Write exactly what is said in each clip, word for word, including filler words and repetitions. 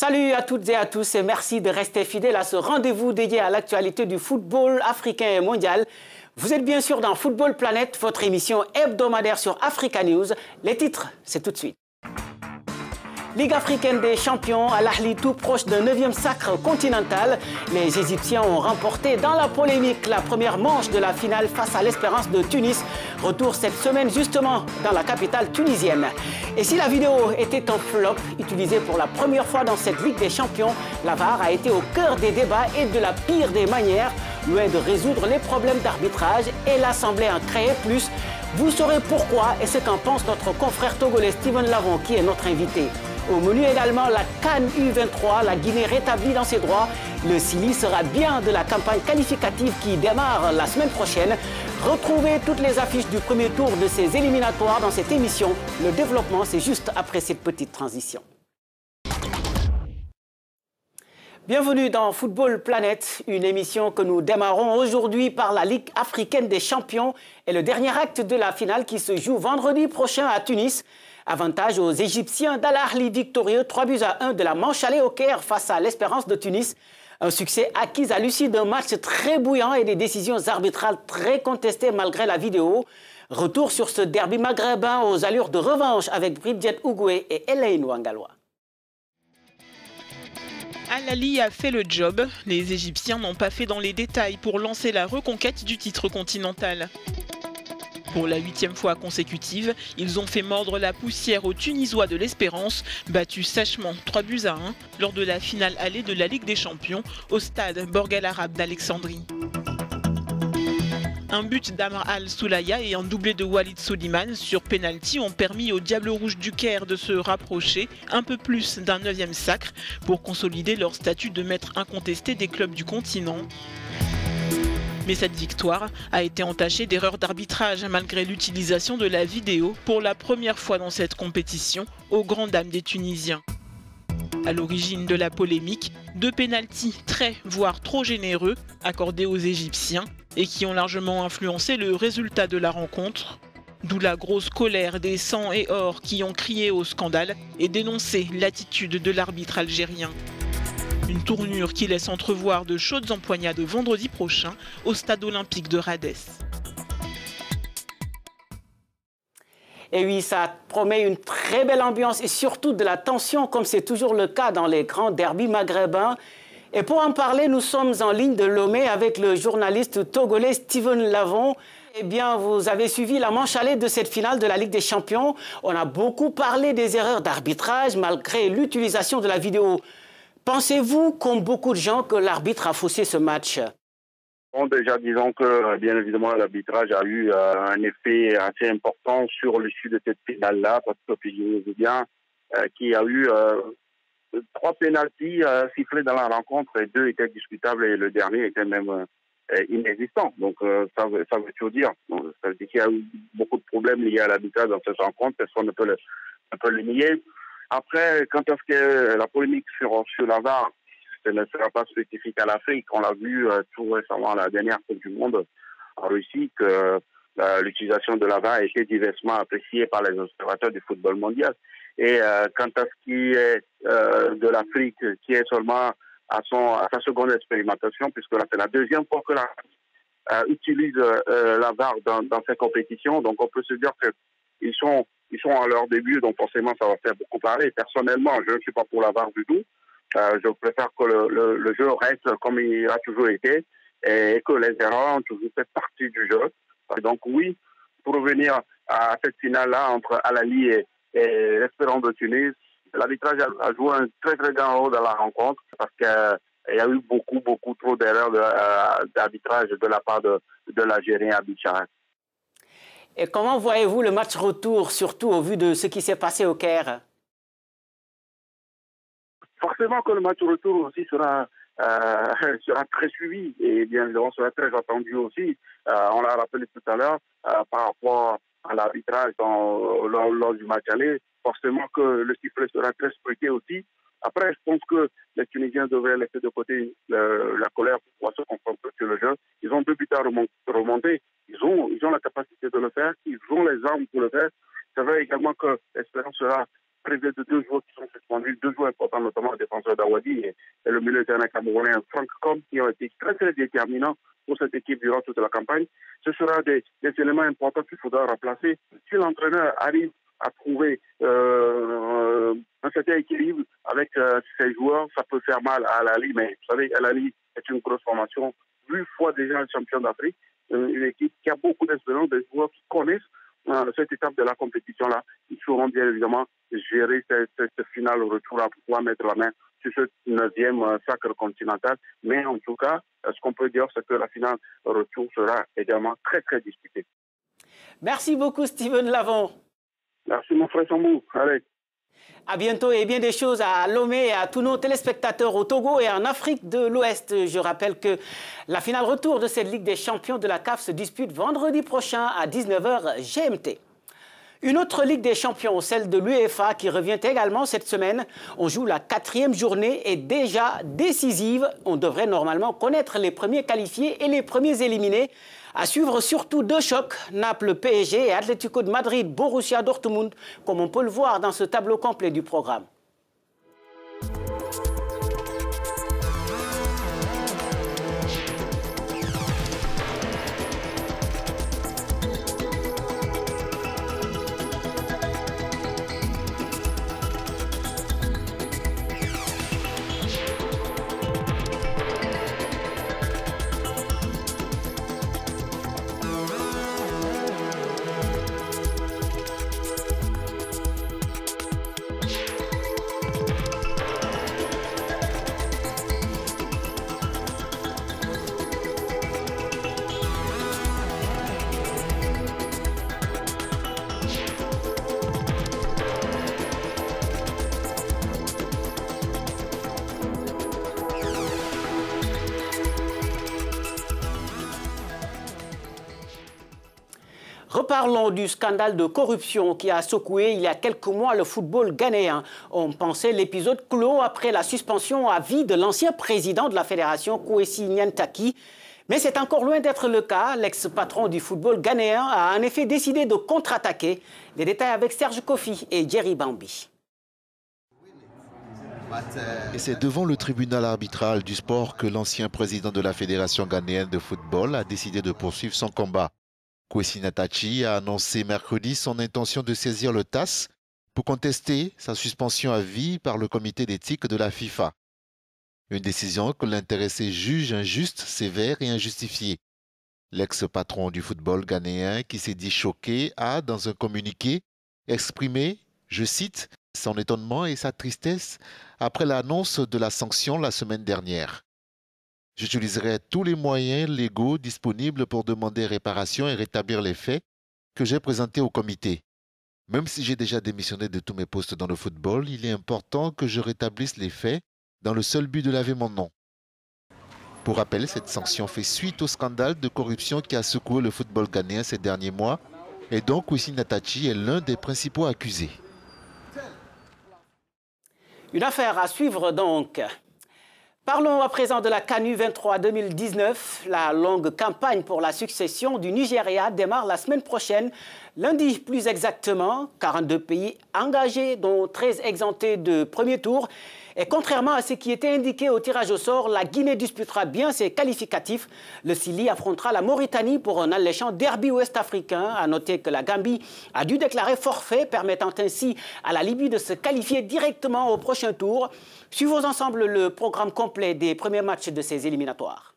Salut à toutes et à tous et merci de rester fidèles à ce rendez-vous dédié à l'actualité du football africain et mondial. Vous êtes bien sûr dans Football Planète, votre émission hebdomadaire sur Afrika News. Les titres, c'est tout de suite. Ligue africaine des champions, Al Ahly tout proche d'un neuvième sacre continental. Les Égyptiens ont remporté dans la polémique la première manche de la finale face à l'Espérance de Tunis. Retour cette semaine justement dans la capitale tunisienne. Et si la vidéo était en flop, utilisée pour la première fois dans cette Ligue des champions, la V A R a été au cœur des débats et de la pire des manières. Loin de résoudre les problèmes d'arbitrage, et l'Assemblée en créait plus. Vous saurez pourquoi et ce qu'en pense notre confrère togolais Steven Lavon qui est notre invité. Au menu également, la CAN U vingt-trois, la Guinée rétablie dans ses droits. Le Syli sera bien de la campagne qualificative qui démarre la semaine prochaine. Retrouvez toutes les affiches du premier tour de ces éliminatoires dans cette émission. Le développement, c'est juste après cette petite transition. Bienvenue dans Football Planète, une émission que nous démarrons aujourd'hui par la Ligue africaine des champions et le dernier acte de la finale qui se joue vendredi prochain à Tunis. Avantage aux Égyptiens d'Al Ahly victorieux trois buts à un de la manche aller au Caire face à l'Espérance de Tunis. Un succès acquis à l'issue d'un match très bouillant et des décisions arbitrales très contestées malgré la vidéo. Retour sur ce derby maghrébin aux allures de revanche avec Brigitte Ougoué et Hélène Wangalwa. Al Ahly a fait le job. Les Égyptiens n'ont pas fait dans les détails pour lancer la reconquête du titre continental. Pour la huitième fois consécutive, ils ont fait mordre la poussière aux Tunisois de l'Espérance, battus sèchement trois buts à un lors de la finale allée de la Ligue des champions au stade Borg Al Arab d'Alexandrie. Un but d'Amar Al-Soulaya et un doublé de Walid Souliman sur pénalty ont permis aux Diables Rouges du Caire de se rapprocher un peu plus d'un neuvième sacre pour consolider leur statut de maître incontesté des clubs du continent. Mais cette victoire a été entachée d'erreurs d'arbitrage malgré l'utilisation de la vidéo pour la première fois dans cette compétition aux grandes dames des Tunisiens. À l'origine de la polémique, deux pénaltys très voire trop généreux accordés aux Égyptiens et qui ont largement influencé le résultat de la rencontre. D'où la grosse colère des sang et or qui ont crié au scandale et dénoncé l'attitude de l'arbitre algérien. Une tournure qui laisse entrevoir de chaudes empoignades vendredi prochain au stade olympique de Radès. Et oui, ça promet une très belle ambiance et surtout de la tension comme c'est toujours le cas dans les grands derbys maghrébins. Et pour en parler, nous sommes en ligne de Lomé avec le journaliste togolais Steven Lavon. Eh bien, vous avez suivi la manche allée de cette finale de la Ligue des champions. On a beaucoup parlé des erreurs d'arbitrage malgré l'utilisation de la vidéo. Pensez-vous, comme beaucoup de gens, que l'arbitre a faussé ce match? Bon, déjà, disons que, bien évidemment, l'arbitrage a eu euh, un effet assez important sur l'issue de cette finale-là, parce que je bien euh, qu'il y a eu euh, trois pénaltys euh, sifflés dans la rencontre, et deux étaient discutables, et le dernier était même euh, inexistant. Donc, euh, ça, veut, ça veut tout dire. Donc, ça veut dire qu'il y a eu beaucoup de problèmes liés à l'arbitrage dans cette rencontre, personne ne peut le, ne peut le nier. Après, quant à ce que la polémique sur, sur la V A R, ce ne sera pas spécifique à l'Afrique. On l'a vu euh, tout récemment, la dernière Coupe du Monde en Russie, que euh, l'utilisation de la V A R a été diversement appréciée par les observateurs du football mondial. Et euh, quant à ce qui est euh, de l'Afrique, qui est seulement à, son, à sa seconde expérimentation, puisque c'est la deuxième fois que la euh, utilise euh, la V A R dans, dans ses compétitions, donc on peut se dire qu'ils sont... Ils sont à leur début, donc forcément, ça va faire beaucoup parler. Personnellement, je ne suis pas pour la V A R du tout. Euh, je préfère que le, le, le jeu reste comme il a toujours été et que les erreurs ont toujours fait partie du jeu. Donc oui, pour revenir à cette finale-là entre Al Ahly et, et l'Espérance de Tunis, l'arbitrage a, a joué un très très grand rôle dans la rencontre parce qu'il euh, y a eu beaucoup, beaucoup trop d'erreurs d'arbitrage de, euh, de la part de, de l'Algérien Abid Charif. Et comment voyez-vous le match retour, surtout au vu de ce qui s'est passé au Caire? Forcément que le match retour aussi sera, euh, sera très suivi et bien évidemment sera très attendu aussi. Euh, on l'a rappelé tout à l'heure euh, par rapport à l'arbitrage lors, lors du match aller. Forcément que le sifflet sera très scruté aussi. Après, je pense que les Tunisiens devraient laisser de côté le, la colère pour pouvoir se concentrer sur le jeu. Ils ont deux buts à remonter. Ils ont, ils ont la capacité de le faire. Ils ont les armes pour le faire. C'est vrai également que l'Espérance sera privé de deux joueurs qui sont suspendus, deux joueurs importants, notamment le défenseur d'Awadi et le milieu de terrain camerounais Franck Com, qui ont été très très déterminants pour cette équipe durant toute la campagne. Ce sera des, des éléments importants qu'il faudra remplacer. Si l'entraîneur arrive à trouver euh, un certain équilibre avec euh, ses joueurs, ça peut faire mal à Al Ahly, mais vous savez, Al Ahly est une grosse formation, huit fois déjà champion d'Afrique, euh, une équipe qui a beaucoup d'expérience, des joueurs qui connaissent euh, cette étape de la compétition-là. Ils sauront bien évidemment gérer cette, cette finale au retour à pouvoir mettre la main sur ce neuvième euh, sacre continental. Mais en tout cas, ce qu'on peut dire, c'est que la finale retour sera également très, très disputée. Merci beaucoup, Steven Lavon. Merci mon frère Sambou. Allez. À bientôt et bien des choses à Lomé et à tous nos téléspectateurs au Togo et en Afrique de l'Ouest. Je rappelle que la finale retour de cette Ligue des champions de la C A F se dispute vendredi prochain à dix-neuf heures G M T. Une autre Ligue des champions, celle de l'UEFA, qui revient également cette semaine. On joue la quatrième journée et déjà décisive. On devrait normalement connaître les premiers qualifiés et les premiers éliminés. À suivre surtout deux chocs, Naples-P S G et Atlético de Madrid-Borussia Dortmund, comme on peut le voir dans ce tableau complet du programme. Parlons du scandale de corruption qui a secoué il y a quelques mois le football ghanéen. On pensait l'épisode clos après la suspension à vie de l'ancien président de la fédération, Kwesi Nyantakyi. Mais c'est encore loin d'être le cas. L'ex-patron du football ghanéen a en effet décidé de contre-attaquer. Les détails avec Serge Kofi et Jerry Bambi. Et c'est devant le tribunal arbitral du sport que l'ancien président de la fédération ghanéenne de football a décidé de poursuivre son combat. Kwesi Nyantakyi a annoncé mercredi son intention de saisir le T A S pour contester sa suspension à vie par le comité d'éthique de la FIFA. Une décision que l'intéressé juge injuste, sévère et injustifiée. L'ex-patron du football ghanéen qui s'est dit choqué a, dans un communiqué, exprimé, je cite, son étonnement et sa tristesse après l'annonce de la sanction la semaine dernière. J'utiliserai tous les moyens légaux disponibles pour demander réparation et rétablir les faits que j'ai présentés au comité. Même si j'ai déjà démissionné de tous mes postes dans le football, il est important que je rétablisse les faits dans le seul but de laver mon nom. Pour rappel, cette sanction fait suite au scandale de corruption qui a secoué le football ghanéen ces derniers mois et donc Kwesi Nyantakyi est l'un des principaux accusés. Une affaire à suivre donc. Parlons à présent de la C A N U vingt-trois deux mille dix-neuf. La longue campagne pour la succession du Nigeria démarre la semaine prochaine. Lundi plus exactement, quarante-deux pays engagés, dont treize exemptés de premier tour. Et contrairement à ce qui était indiqué au tirage au sort, la Guinée disputera bien ses qualificatifs. Le Syli affrontera la Mauritanie pour un alléchant derby ouest-africain. À noter que la Gambie a dû déclarer forfait, permettant ainsi à la Libye de se qualifier directement au prochain tour. Suivons ensemble le programme complet des premiers matchs de ces éliminatoires.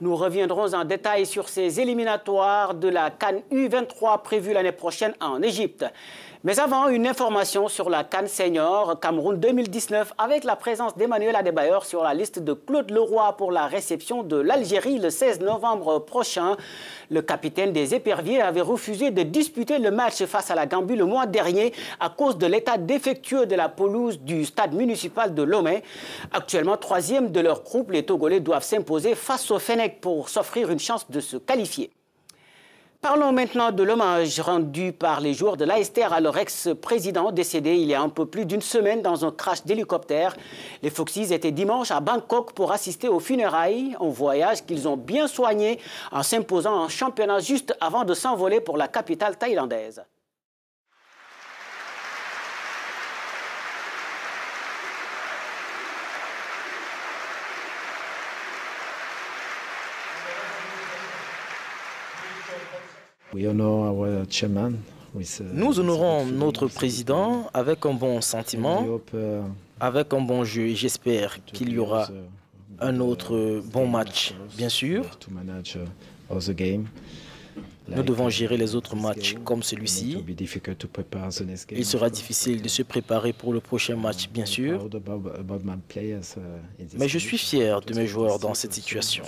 Nous reviendrons en détail sur ces éliminatoires de la C A N U vingt-trois prévue l'année prochaine en Égypte. Mais avant, une information sur la CAN Senior Cameroun deux mille dix-neuf avec la présence d'Emmanuel Adebayor sur la liste de Claude Leroy pour la réception de l'Algérie le seize novembre prochain. Le capitaine des Éperviers avait refusé de disputer le match face à la Gambie le mois dernier à cause de l'état défectueux de la pelouse du stade municipal de Lomé. Actuellement troisième de leur groupe, les Togolais doivent s'imposer face au Fenec pour s'offrir une chance de se qualifier. Parlons maintenant de l'hommage rendu par les joueurs de l'A S T E R à leur ex-président décédé il y a un peu plus d'une semaine dans un crash d'hélicoptère. Les Foxes étaient dimanche à Bangkok pour assister aux funérailles, un voyage qu'ils ont bien soigné en s'imposant en championnat juste avant de s'envoler pour la capitale thaïlandaise. Nous honorons notre président avec un bon sentiment, avec un bon jeu. J'espère qu'il y aura un autre bon match, bien sûr. Nous devons gérer les autres matchs comme celui-ci. Il sera difficile de se préparer pour le prochain match, bien sûr. Mais je suis fier de mes joueurs dans cette situation.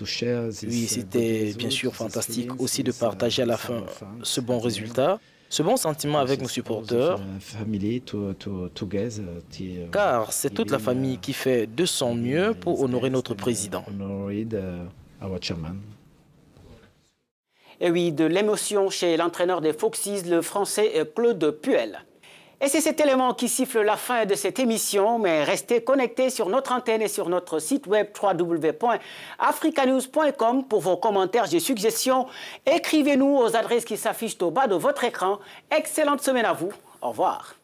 Oui, c'était bien sûr fantastique aussi de partager à la fin ce bon résultat, ce bon sentiment avec nos supporters, car c'est toute la famille qui fait de son mieux pour honorer notre président. Et oui, de l'émotion chez l'entraîneur des Foxes, le Français Claude Puel. Et c'est cet élément qui siffle la fin de cette émission, mais restez connectés sur notre antenne et sur notre site web w w w point africanews point com pour vos commentaires et suggestions. Écrivez-nous aux adresses qui s'affichent au bas de votre écran. Excellente semaine à vous. Au revoir.